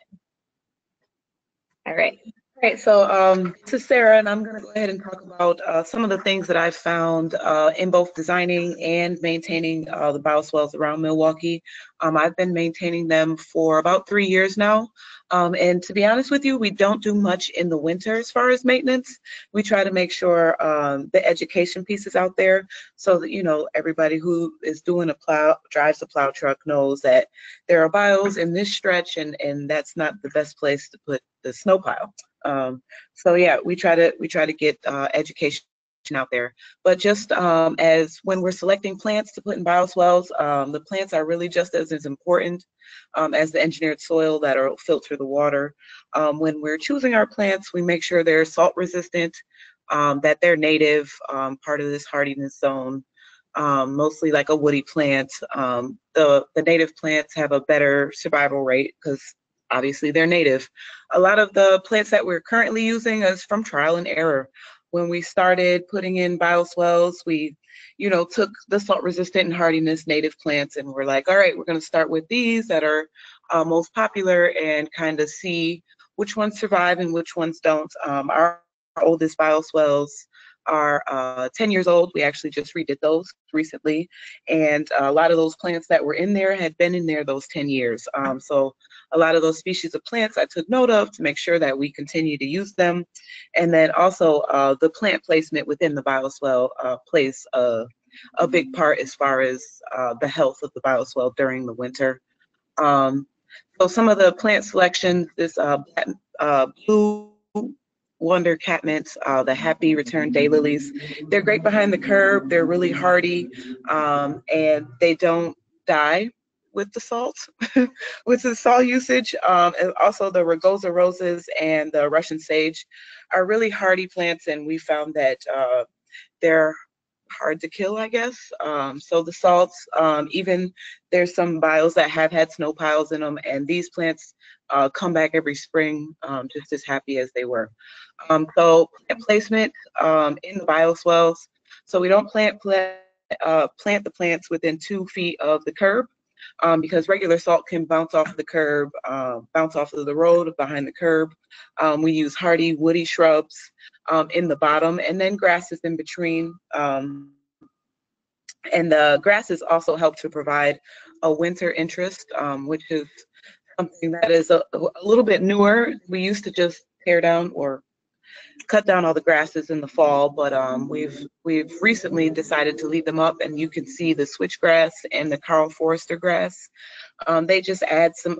All right. All right, so um, this is Sarah, and I'm going to go ahead and talk about uh, some of the things that I found uh, in both designing and maintaining uh, the bioswales around Milwaukee. Um, I've been maintaining them for about three years now, um, and to be honest with you, we don't do much in the winter as far as maintenance. We try to make sure um, the education piece is out there so that you know everybody who is doing a plow, drives a plow truck, knows that there are bios in this stretch, and and that's not the best place to put the snow pile. Um, so yeah, we try to we try to get uh, education out there. But just um, as when we're selecting plants to put in bioswales, um, the plants are really just as, as important um, as the engineered soil that will filter the water. Um, when we're choosing our plants, we make sure they're salt resistant, um, that they're native, um, part of this hardiness zone, um, mostly like a woody plant. Um, the, the native plants have a better survival rate because obviously they're native. A lot of the plants that we're currently using is from trial and error. When we started putting in bioswales, we, you know, took the salt resistant and hardiness native plants and we're like, all right, we're gonna start with these that are uh, most popular and kind of see which ones survive and which ones don't. Um, our, our oldest bioswales are uh, ten years old. We actually just redid those recently. And a lot of those plants that were in there had been in there those ten years. Um, so a lot of those species of plants I took note of to make sure that we continue to use them. And then also uh, the plant placement within the bioswale uh, plays a, a big part as far as uh, the health of the bioswale during the winter. Um, so some of the plant selections, this uh, uh, blue wonder catmint, uh, the happy return daylilies. They're great behind the curb. They're really hardy um, and they don't die with the salt, with the salt usage. Um, and also the rugosa roses and the Russian sage are really hardy plants, and we found that uh, they're hard to kill, I guess. Um, so the salts, um, even there's some bios that have had snow piles in them, and these plants uh, come back every spring um, just as happy as they were. Um, so plant placement um, in the bioswales. So we don't plant, plant, uh, plant the plants within two feet of the curb. um, because regular salt can bounce off the curb, uh, bounce off of the road, behind the curb. Um, we use hardy, woody shrubs um, in the bottom, and then grasses in between. Um, and the grasses also help to provide a winter interest, um, which is something that is a, a little bit newer. We used to just tear down or cut down all the grasses in the fall, but um, we've we've recently decided to leave them up, and you can see the switchgrass and the Carl Forrester grass. Um, they just add some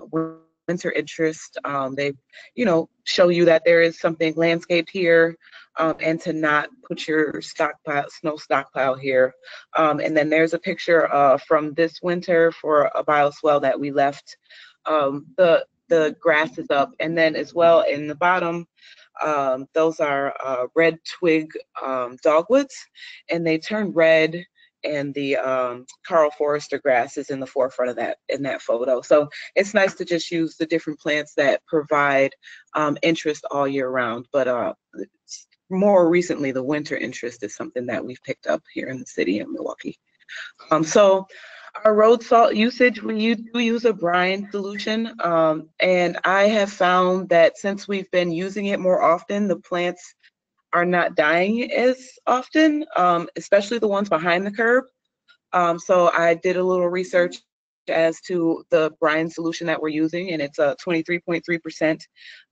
winter interest. Um, they, you know, show you that there is something landscaped here, um, and to not put your stockpile, snow stockpile here. Um, and then there's a picture uh, from this winter for a bioswale that we left. Um, the the grass is up, and then as well in the bottom. Um, those are uh, red twig um, dogwoods, and they turn red, and the um, Carl Forrester grass is in the forefront of that in that photo. So it's nice to just use the different plants that provide um, interest all year round, but uh, more recently the winter interest is something that we've picked up here in the city of Milwaukee. Um, so our road salt usage, we do use a brine solution, um, and I have found that since we've been using it more often, the plants are not dying as often, um, especially the ones behind the curb. Um, so I did a little research as to the brine solution that we're using, and it's a twenty-three point three percent,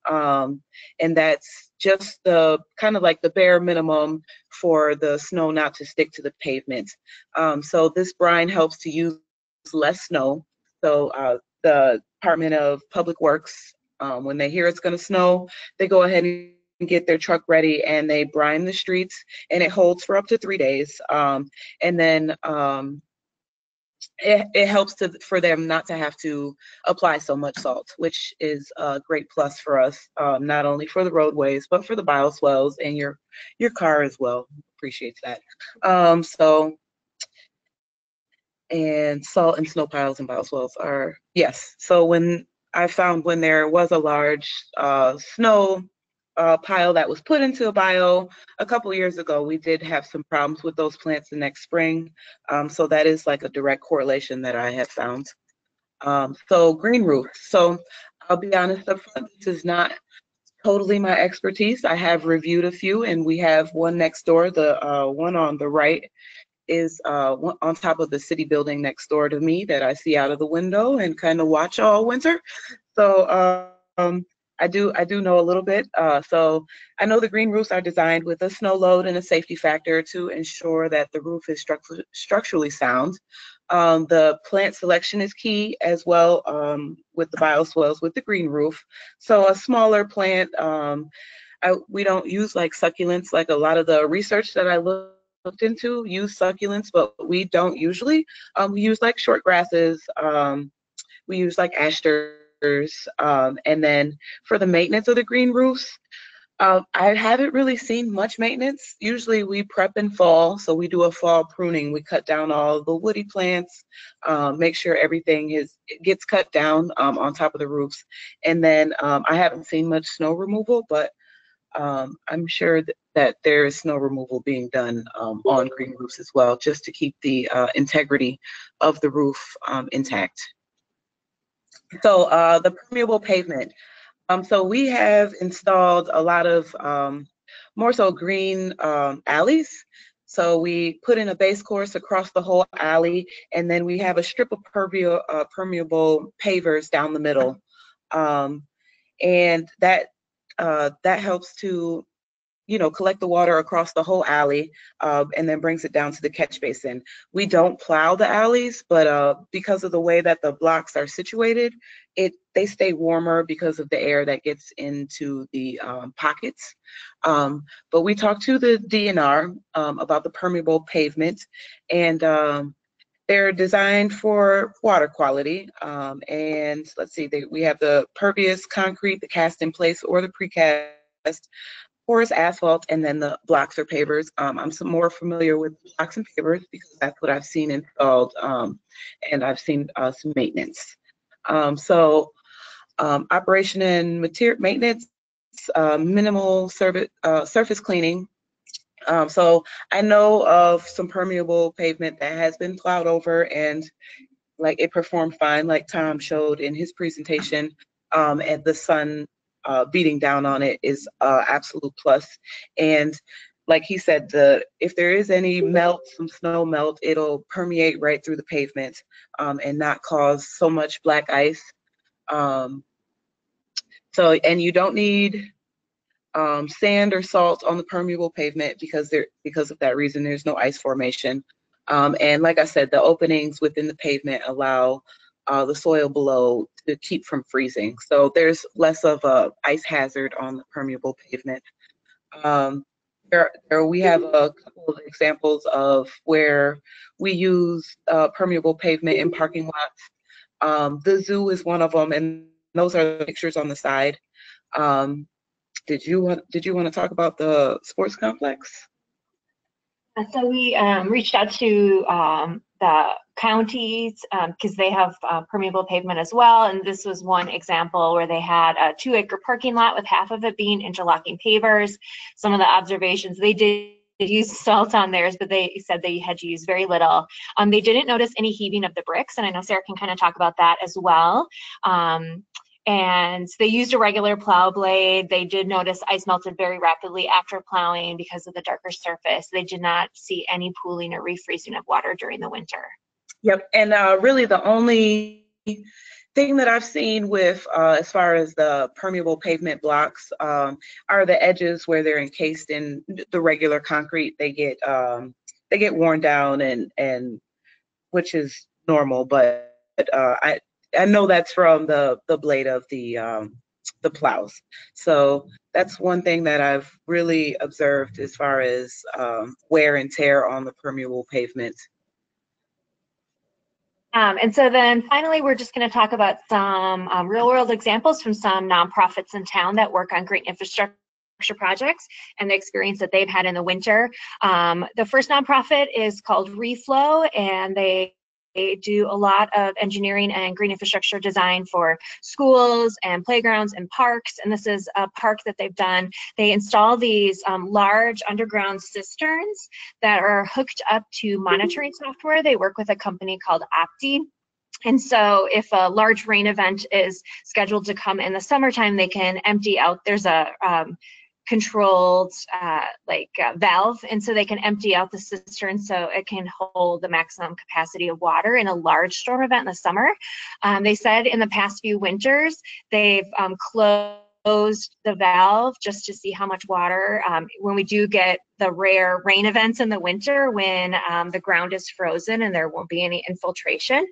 um, and that's just the kind of like the bare minimum for the snow not to stick to the pavement. Um, so this brine helps to use less snow. So uh, the Department of Public Works, um, when they hear it's going to snow, they go ahead and get their truck ready, and they brine the streets, and it holds for up to three days, um, and then. Um, It, it helps to, for them not to have to apply so much salt, which is a great plus for us, um, not only for the roadways, but for the bioswales and your your car as well. Appreciates that. Um, so, and salt and snow piles and bioswales are, yes. So when I found when there was a large uh, snow Uh, pile that was put into a bio a couple years ago, we did have some problems with those plants the next spring. Um, so that is like a direct correlation that I have found. Um, so green roof. So I'll be honest up front, this is not totally my expertise. I have reviewed a few, and we have one next door. The uh, one on the right is uh, on top of the city building next door to me that I see out of the window and kind of watch all winter. So um, I do I do know a little bit. Uh, so I know the green roofs are designed with a snow load and a safety factor to ensure that the roof is structu structurally sound. Um, the plant selection is key as well, um, with the bioswales with the green roof. So a smaller plant, um, I, we don't use like succulents, like a lot of the research that I look looked into use succulents, but we don't usually. Um, we use like short grasses, um, we use like asters. Um, and then for the maintenance of the green roofs, uh, I haven't really seen much maintenance. Usually we prep in fall, so we do a fall pruning. We cut down all the woody plants, uh, make sure everything is gets cut down um, on top of the roofs. And then um, I haven't seen much snow removal, but um, I'm sure th that there is snow removal being done um, on green roofs as well, just to keep the uh, integrity of the roof um, intact. So uh, the permeable pavement. Um, so we have installed a lot of um, more so green um, alleys. So we put in a base course across the whole alley, and then we have a strip of permeable, uh, permeable pavers down the middle. Um, and that uh, that helps to, you know, collect the water across the whole alley, uh, and then brings it down to the catch basin. We don't plow the alleys, but uh, because of the way that the blocks are situated, it they stay warmer because of the air that gets into the um, pockets. Um, but we talked to the D N R um, about the permeable pavement, and um, they're designed for water quality. Um, and let's see, they, we have the pervious concrete, the cast in place, or the precast. Porous asphalt, and then the blocks or pavers. Um, I'm some more familiar with blocks and pavers because that's what I've seen installed, um, and I've seen uh, some maintenance. Um, so um, operation and material maintenance, uh, minimal service, uh, surface cleaning. Um, so I know of some permeable pavement that has been plowed over, and like it performed fine, like Tom showed in his presentation, um, and the sun uh, beating down on it is uh, absolute plus. And like he said, the if there is any melt, some snow melt, it'll permeate right through the pavement um, and not cause so much black ice. Um, so, and you don't need um, sand or salt on the permeable pavement because there because of that reason. There's no ice formation. Um, and like I said, the openings within the pavement allow uh, the soil below to keep from freezing. So there's less of a ice hazard on the permeable pavement. Um, there, there we have a couple of examples of where we use uh, permeable pavement in parking lots. Um, the zoo is one of them, and those are the pictures on the side. Um, did you want, did you want to talk about the sports complex? So we um, reached out to um, the counties because um, they have uh, permeable pavement as well, and this was one example where they had a two acre parking lot with half of it being interlocking pavers. Some of the observations, they did use salt on theirs, but they said they had to use very little. Um, they didn't notice any heaving of the bricks, and I know Sarah can kind of talk about that as well. Um, And they used a regular plow blade. They did notice ice melted very rapidly after plowing because of the darker surface. They did not see any pooling or refreezing of water during the winter. Yep, and uh, really the only thing that I've seen with uh, as far as the permeable pavement blocks um, are the edges where they're encased in the regular concrete. They get um, they get worn down, and and which is normal, but uh, I. I know that's from the the blade of the um, the plows. So that's one thing that I've really observed as far as um, wear and tear on the permeable pavement. Um, and so then finally, we're just going to talk about some um, real world examples from some nonprofits in town that work on green infrastructure projects and the experience that they've had in the winter. Um, the first nonprofit is called Reflow, and they They do a lot of engineering and green infrastructure design for schools and playgrounds and parks, and this is a park that they've done. They install these um, large underground cisterns that are hooked up to monitoring software. They work with a company called Opti. And so if a large rain event is scheduled to come in the summertime, they can empty out. There's a um, controlled uh, like uh, valve, and so they can empty out the cistern so it can hold the maximum capacity of water in a large storm event in the summer. Um, they said in the past few winters, they've um, closed the valve just to see how much water, um, when we do get the rare rain events in the winter when um, the ground is frozen and there won't be any infiltration.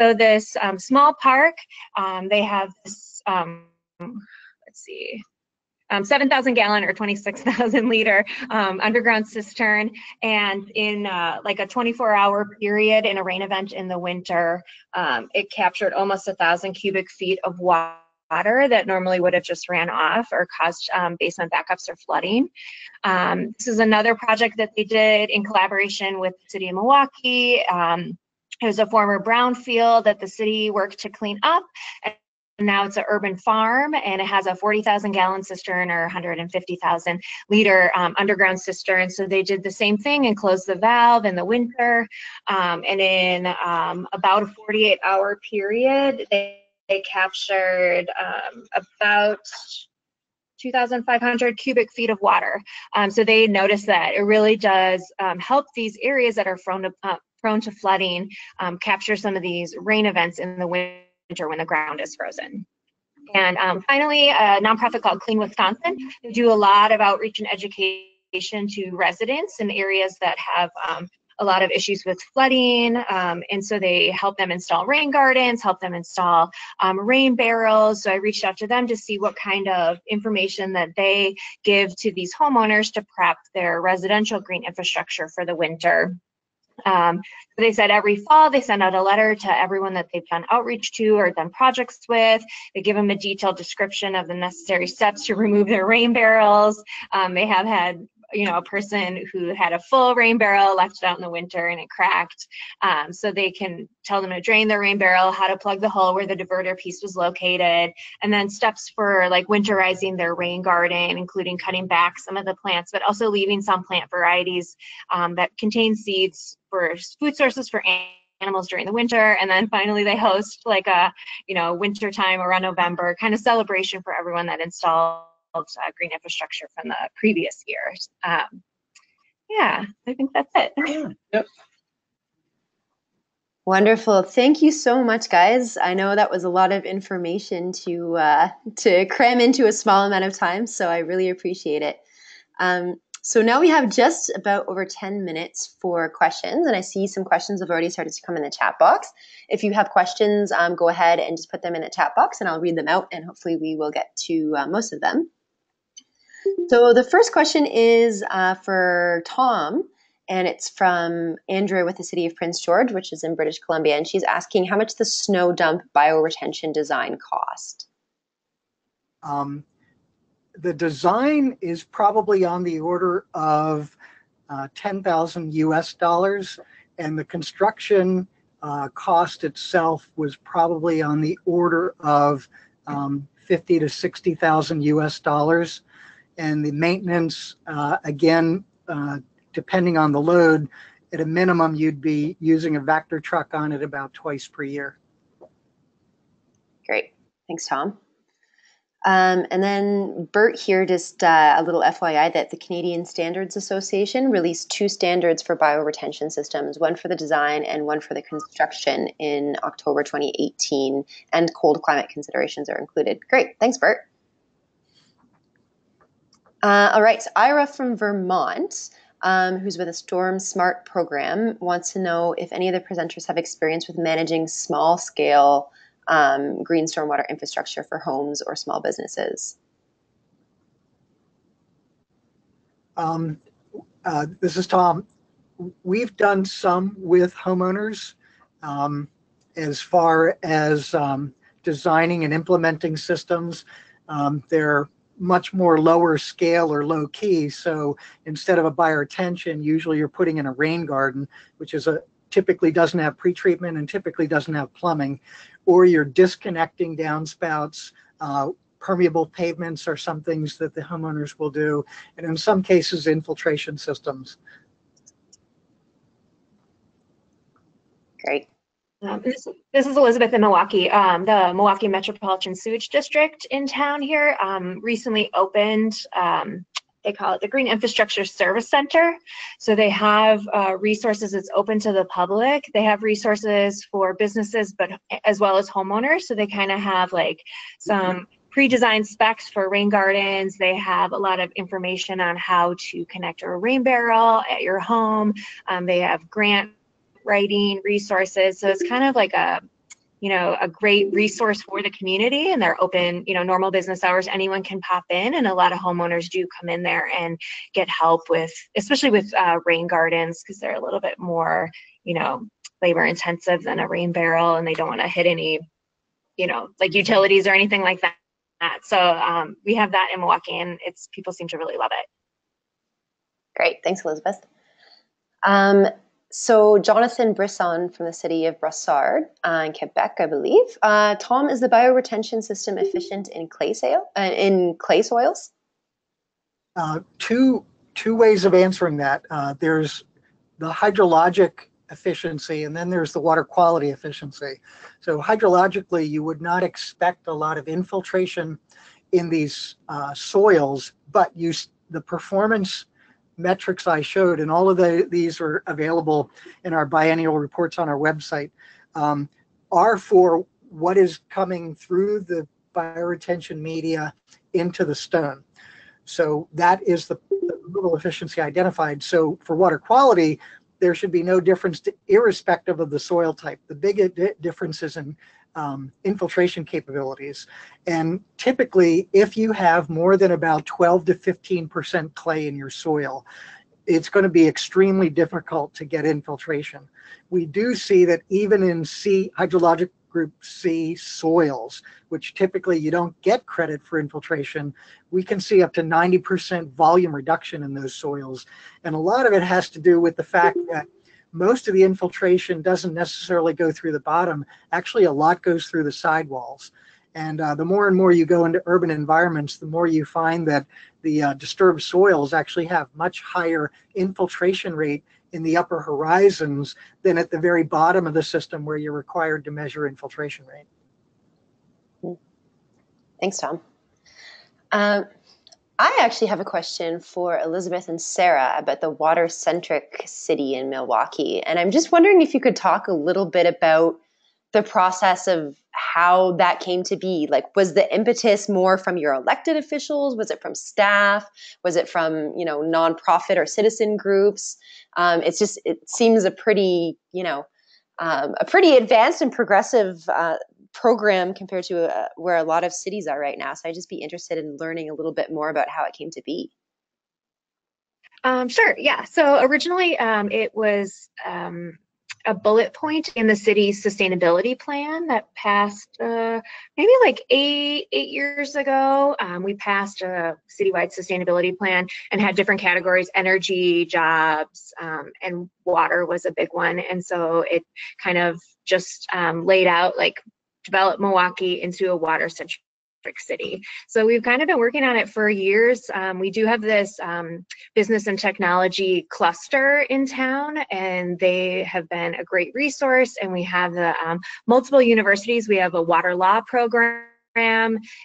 So this um, small park, um, they have this, um, let's see, Um, seven thousand gallon or twenty-six thousand liter um, underground cistern, and in uh, like a twenty-four hour period in a rain event in the winter, um, it captured almost a thousand cubic feet of water that normally would have just ran off or caused um, basement backups or flooding. Um, this is another project that they did in collaboration with the City of Milwaukee. Um, it was a former brownfield that the city worked to clean up. And now it's an urban farm, and it has a forty thousand gallon cistern or one hundred fifty thousand liter um, underground cistern. So they did the same thing and closed the valve in the winter. Um, and in um, about a forty-eight hour period, they, they captured um, about two thousand five hundred cubic feet of water. Um, so they noticed that it really does um, help these areas that are prone to, uh, prone to flooding um, capture some of these rain events in the winter. Winter when the ground is frozen. And um, finally, a nonprofit called Clean Wisconsin. They do a lot of outreach and education to residents in areas that have um, a lot of issues with flooding. Um, and so they help them install rain gardens, help them install um, rain barrels. So I reached out to them to see what kind of information that they give to these homeowners to prep their residential green infrastructure for the winter. Um, they said every fall they send out a letter to everyone that they've done outreach to or done projects with. They give them a detailed description of the necessary steps to remove their rain barrels. Um, they have had, you know, a person who had a full rain barrel, left it out in the winter and it cracked. Um, so they can tell them to drain their rain barrel, how to plug the hole where the diverter piece was located, and then steps for like winterizing their rain garden, including cutting back some of the plants, but also leaving some plant varieties um, that contain seeds for food sources for animals during the winter, and then finally they host like a, you know, winter time around November kind of celebration for everyone that installed uh, green infrastructure from the previous years. Um, yeah, I think that's it. Yeah. Yep. Wonderful. Thank you so much, guys. I know that was a lot of information to uh, to cram into a small amount of time, so I really appreciate it. Um, so now we have just about over ten minutes for questions, and I see some questions have already started to come in the chat box. If you have questions, um, go ahead and just put them in the chat box, and I'll read them out, and hopefully we will get to uh, most of them. So the first question is uh, for Tom. And it's from Andrea with the City of Prince George, which is in British Columbia. And she's asking how much the snow dump bioretention design cost. Um, the design is probably on the order of uh, ten thousand U S dollars. And the construction uh, cost itself was probably on the order of um, fifty to sixty thousand U S dollars. And the maintenance, uh, again, uh, depending on the load, at a minimum, you'd be using a vector truck on it about twice per year. Great. Thanks, Tom. Um, and then Bert here, just uh, a little F Y I that the Canadian Standards Association released two standards for bioretention systems, one for the design and one for the construction in October twenty eighteen, and cold climate considerations are included. Great. Thanks, Bert. Uh, all right. So Ira from Vermont, Um, who's with a Storm Smart program, wants to know if any of the presenters have experience with managing small-scale um, green stormwater infrastructure for homes or small businesses. Um, uh, this is Tom. We've done some with homeowners um, as far as um, designing and implementing systems. Um, they're much more lower scale or low key. So instead of a bioretention, usually you're putting in a rain garden, which is a typically doesn't have pretreatment and typically doesn't have plumbing, or you're disconnecting downspouts, uh, permeable pavements are some things that the homeowners will do, and in some cases infiltration systems. Great. Um, this, this is Elizabeth in Milwaukee. Um, the Milwaukee Metropolitan Sewage District in town here um, recently opened, um, they call it the Green Infrastructure Service Center. So they have uh, resources, it's open to the public. They have resources for businesses, but as well as homeowners. So they kind of have like some pre-designed specs for rain gardens. They have a lot of information on how to connect a rain barrel at your home. Um, they have grant writing resources, so it's kind of like a, you know, a great resource for the community, and they're open, you know, normal business hours, anyone can pop in, and a lot of homeowners do come in there and get help with, especially with uh, rain gardens, because they're a little bit more, you know, labor intensive than a rain barrel, and they don't want to hit any, you know, like utilities or anything like that. So um, we have that in Milwaukee, and it's, people seem to really love it. Great, thanks, Elizabeth. Um, So Jonathan Brisson from the city of Brossard uh, in Quebec, I believe. Uh, Tom, is the bioretention system efficient in clay soil, uh, in clay soils? Uh, two two ways of answering that. Uh, there's the hydrologic efficiency, and then there's the water quality efficiency. So hydrologically, you would not expect a lot of infiltration in these uh, soils, but you the performance metrics I showed, and all of the, these are available in our biennial reports on our website, um, are for what is coming through the bioretention media into the stone. So that is the removal efficiency identified. So for water quality, there should be no difference to, irrespective of the soil type. The big difference is in um, infiltration capabilities. And typically, if you have more than about twelve to fifteen percent clay in your soil, it's going to be extremely difficult to get infiltration. We do see that even in C, hydrologic group C soils, which typically you don't get credit for infiltration, we can see up to ninety percent volume reduction in those soils. And a lot of it has to do with the fact that most of the infiltration doesn't necessarily go through the bottom. Actually, a lot goes through the sidewalls. And uh, the more and more you go into urban environments, the more you find that the uh, disturbed soils actually have much higher infiltration rate in the upper horizons than at the very bottom of the system where you're required to measure infiltration rate. Thanks, Tom. Um, I actually have a question for Elizabeth and Sarah about the water-centric city in Milwaukee. And I'm just wondering if you could talk a little bit about the process of how that came to be. Like, was the impetus more from your elected officials? Was it from staff? Was it from, you know, nonprofit or citizen groups? Um, it's just, it seems a pretty, you know, um, a pretty advanced and progressive uh, program compared to uh, where a lot of cities are right now. So I'd just be interested in learning a little bit more about how it came to be. Um, sure. Yeah. So originally um, it was, um, a bullet point in the city's sustainability plan that passed uh, maybe like eight, eight years ago. Um, we passed a citywide sustainability plan and had different categories: energy, jobs, um, and water was a big one. And so it kind of just um, laid out like develop Milwaukee into a water-centric city. So we've kind of been working on it for years. Um, we do have this um, business and technology cluster in town, and they have been a great resource. And we have the um, multiple universities. We have a water law program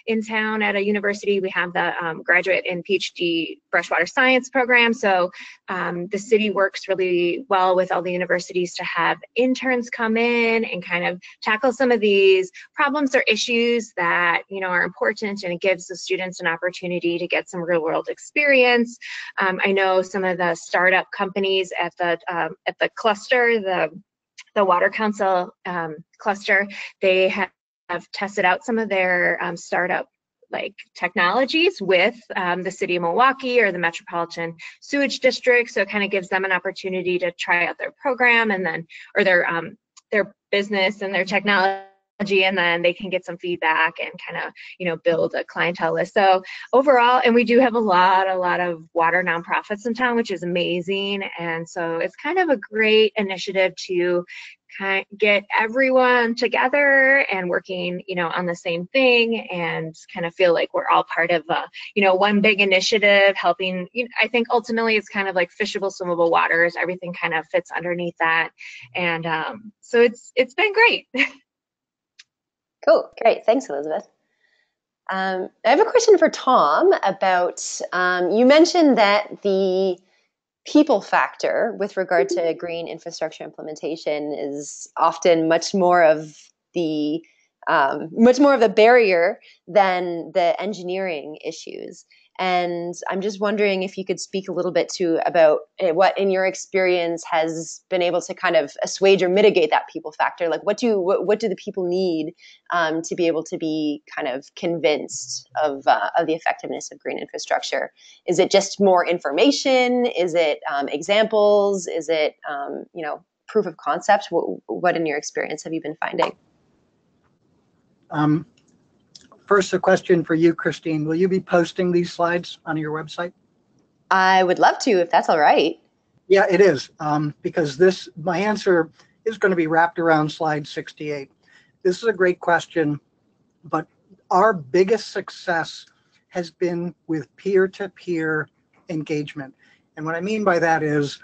in town at a university. We have the um, graduate and PhD freshwater science program. So um, the city works really well with all the universities to have interns come in and kind of tackle some of these problems or issues that, you know, are important, and it gives the students an opportunity to get some real world experience. Um, I know some of the startup companies at the um, at the cluster, the the Water Council um, cluster, they have have tested out some of their um, startup like technologies with um, the city of Milwaukee or the Metropolitan Sewage District. So it kind of gives them an opportunity to try out their program and then, or their, um, their business and their technology, and then they can get some feedback and kind of, you know, build a clientele list. So overall, and we do have a lot, a lot of water nonprofits in town, which is amazing. And so it's kind of a great initiative to kind of get everyone together and working, you know, on the same thing, and kind of feel like we're all part of, a, you know, one big initiative helping. You know, I think ultimately it's kind of like fishable, swimmable waters. Everything kind of fits underneath that, and um, so it's it's been great. Cool. Great. Thanks, Elizabeth. Um, I have a question for Tom about, um, you mentioned that the people factor with regard to green infrastructure implementation is often much more of the, um, much more of a barrier than the engineering issues. And I'm just wondering if you could speak a little bit to about what in your experience has been able to kind of assuage or mitigate that people factor. Like what do, what, what do the people need um, to be able to be kind of convinced of, uh, of the effectiveness of green infrastructure? Is it just more information? Is it um, examples? Is it, um, you know, proof of concept? What, what in your experience have you been finding? Um. First, a question for you, Christine. Will you be posting these slides on your website? I would love to, if that's all right. Yeah, it is, um, because this, my answer is going to be wrapped around slide sixty-eight. This is a great question, but our biggest success has been with peer-to-peer engagement. And what I mean by that is,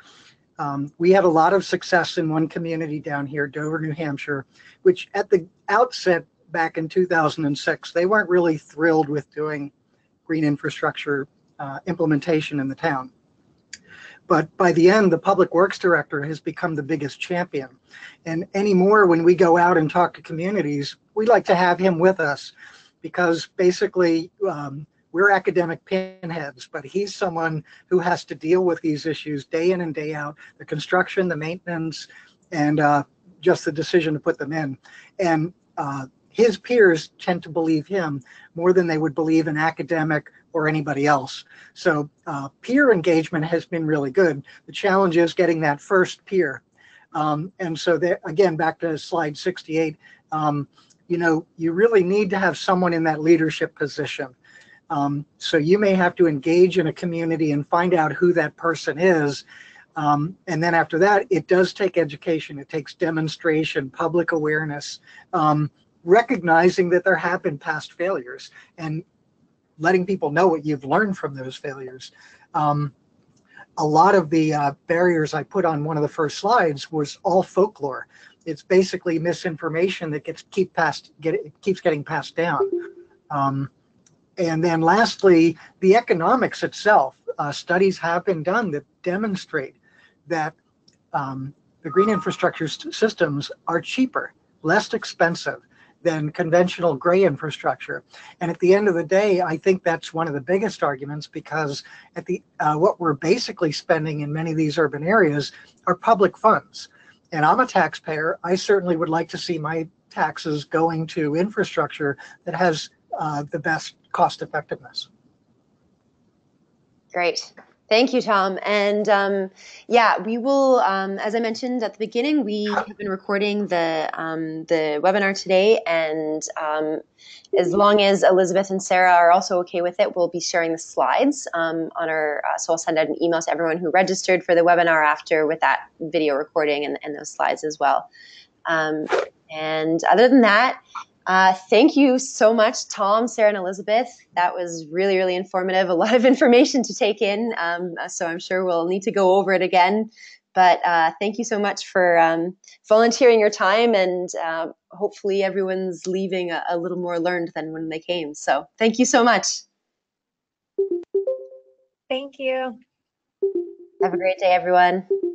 Um, we had a lot of success in one community down here, Dover, New Hampshire, which at the outset, back in two thousand six, they weren't really thrilled with doing green infrastructure uh, implementation in the town. But by the end, the public works director has become the biggest champion. And anymore, when we go out and talk to communities, we like to have him with us, because basically um, we're academic pinheads, but he's someone who has to deal with these issues day in and day out, the construction, the maintenance, and uh, just the decision to put them in. And uh, his peers tend to believe him more than they would believe an academic or anybody else. So uh, peer engagement has been really good. The challenge is getting that first peer. Um, and so there, again, back to slide sixty-eight, um, you know, you really need to have someone in that leadership position. Um, so you may have to engage in a community and find out who that person is. Um, and then after that, it does take education. It takes demonstration, public awareness, um, recognizing that there have been past failures and letting people know what you've learned from those failures. Um, a lot of the uh, barriers I put on one of the first slides was all folklore. It's basically misinformation that gets keep passed, get, it keeps getting passed down. Um, and then lastly, the economics itself. Uh, studies have been done that demonstrate that um, the green infrastructure systems are cheaper, less expensive than conventional gray infrastructure. And at the end of the day, I think that's one of the biggest arguments, because at the uh, what we're basically spending in many of these urban areas are public funds. And I'm a taxpayer. I certainly would like to see my taxes going to infrastructure that has uh, the best cost effectiveness. Great. Thank you, Tom. And um, yeah, we will, um, as I mentioned at the beginning, we have been recording the, um, the webinar today. And um, as long as Elizabeth and Sarah are also okay with it, we'll be sharing the slides um, on our, uh, so I'll send out an email to everyone who registered for the webinar after with that video recording and, and those slides as well. Um, and other than that, Uh, thank you so much, Tom, Sarah, and Elizabeth. That was really, really informative. A lot of information to take in, um, so I'm sure we'll need to go over it again. But uh, thank you so much for um, volunteering your time, and uh, hopefully everyone's leaving a, a little more learned than when they came. So thank you so much. Thank you. Have a great day, everyone.